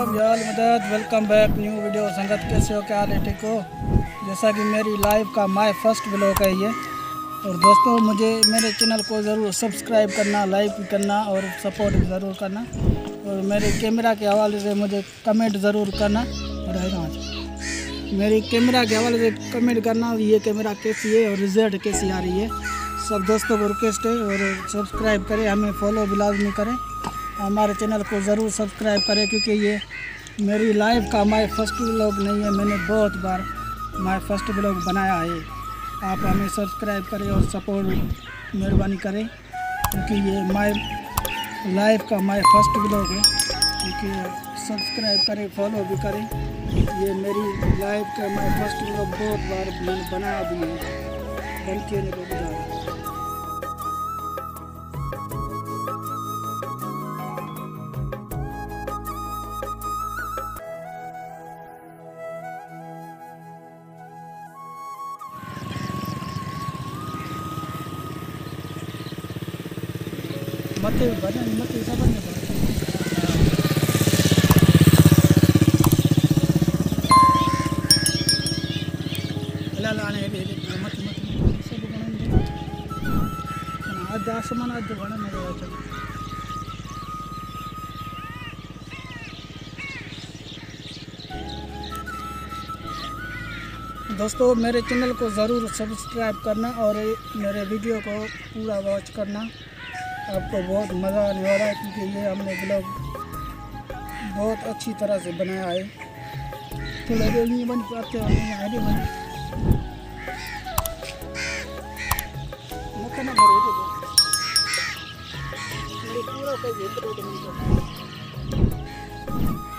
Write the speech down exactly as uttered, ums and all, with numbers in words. अलैकुम या अल मदद। Welcome back new video. संगत कैसे हो, क्या रेट को? जैसा कि मेरी लाइव का माय फर्स्ट ब्लॉग है ये। और दोस्तों मुझे मेरे चैनल को ज़रूर सब्सक्राइब करना, लाइक भी करना और सपोर्ट भी ज़रूर करना। और मेरे कैमरा के हवाले से मुझे कमेंट ज़रूर करना। मेरी कैमरा के हवाले से कमेंट करना, ये कैमरा कैसी है और रिज़ल्ट कैसी आ रही है। सब दोस्तों को रिक्वेस्ट है और सब्सक्राइब करें, हमें फॉलो भी लाजमी करें, हमारे चैनल को ज़रूर सब्सक्राइब करें। क्योंकि ये मेरी लाइफ का माय फर्स्ट ब्लॉग नहीं है, मैंने बहुत बार माय फर्स्ट ब्लॉग बनाया है। आप हमें सब्सक्राइब करें और सपोर्ट मेहरबानी करें, क्योंकि ये माय लाइफ का माय फर्स्ट ब्लॉग है। क्योंकि सब्सक्राइब करें, फॉलो भी करें। ये मेरी लाइफ का माय फर्स्ट ब्लॉग बहुत बार मैंने बनाया भी है। Thank you. मते बने मते सब बने ला लाने ले ले मत मत सब बने आज आसमान आज बने मेरे आज दोस्तों मेरे चैनल को ज़रूर सब्सक्राइब करना और मेरे वीडियो को पूरा वॉच करना। आपको बहुत मज़ा आने वाला है, क्योंकि ये हमने ब्लॉग बहुत अच्छी तरह से बनाया है। तो नहीं बन पाते हैं।